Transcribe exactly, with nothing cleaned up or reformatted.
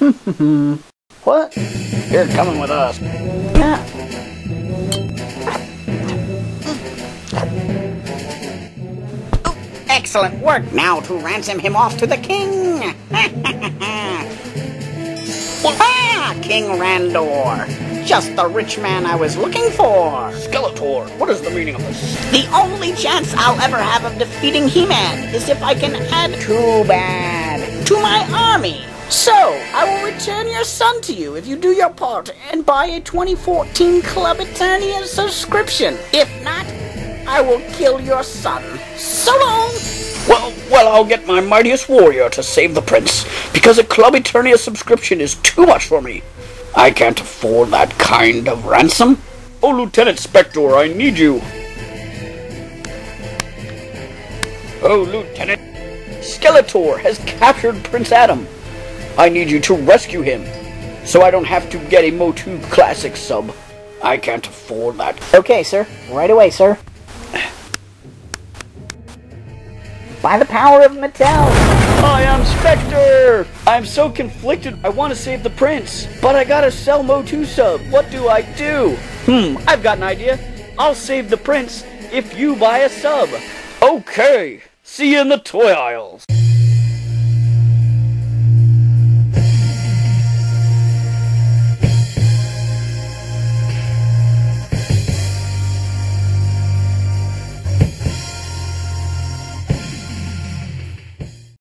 What? You're coming with us. Yeah. Oh, excellent work. Now to ransom him off to the king. Ah, King Randor. Just the rich man I was looking for. Skeletor, what is the meaning of this? The only chance I'll ever have of defeating He-Man is if I can add too bad to my army. So, I will return your son to you if you do your part and buy a twenty fourteen Club Eternia subscription. If not, I will kill your son. So long! Well, well, I'll get my mightiest warrior to save the prince, because a Club Eternia subscription is too much for me. I can't afford that kind of ransom. Oh, Lieutenant Spector, I need you. Oh, Lieutenant... Skeletor has captured Prince Adam. I need you to rescue him, so I don't have to get a MOTU Classics sub. I can't afford that. Okay, sir. Right away, sir. By the power of Mattel! I am Spector! I'm so conflicted. I want to save the prince, but I gotta sell MOTU sub. What do I do? Hmm, I've got an idea. I'll save the prince if you buy a sub. Okay, see you in the toy aisles.